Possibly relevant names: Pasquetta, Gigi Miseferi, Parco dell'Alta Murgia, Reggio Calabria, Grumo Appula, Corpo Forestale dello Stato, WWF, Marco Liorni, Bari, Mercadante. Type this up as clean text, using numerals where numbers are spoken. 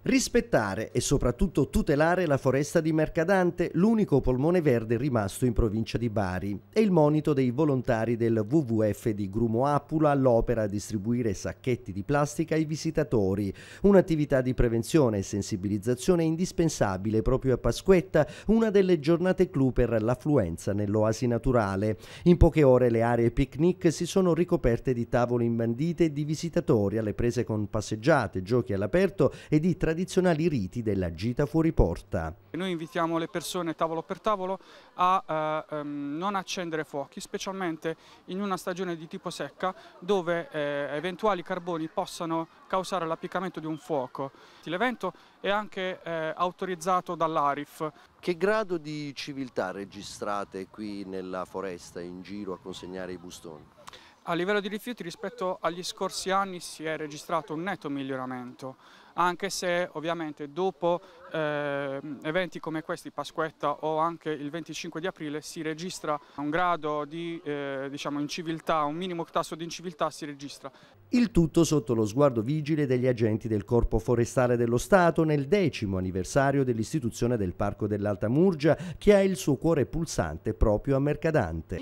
Rispettare e soprattutto tutelare la foresta di Mercadante, l'unico polmone verde rimasto in provincia di Bari, è il monito dei volontari del WWF di Grumo Appula all'opera a distribuire sacchetti di plastica ai visitatori. Un'attività di prevenzione e sensibilizzazione indispensabile proprio a Pasquetta, una delle giornate clou per l'affluenza nell'oasi naturale. In poche ore le aree picnic si sono ricoperte di tavole imbandite e di visitatori alle prese con passeggiate, giochi all'aperto e di tradizionali riti della gita fuori porta. Noi invitiamo le persone tavolo per tavolo a non accendere fuochi, specialmente in una stagione di tipo secca dove eventuali carboni possano causare l'appiccamento di un fuoco. L'evento è anche autorizzato dall'Arif. Che grado di civiltà registrate qui nella foresta in giro a consegnare i bustoni? A livello di rifiuti rispetto agli scorsi anni si è registrato un netto miglioramento, anche se ovviamente dopo eventi come questi, Pasquetta o anche il 25 di aprile, si registra un grado di inciviltà, un minimo tasso di inciviltà si registra. Il tutto sotto lo sguardo vigile degli agenti del Corpo Forestale dello Stato nel 10° anniversario dell'istituzione del Parco dell'Alta Murgia, che ha il suo cuore pulsante proprio a Mercadante.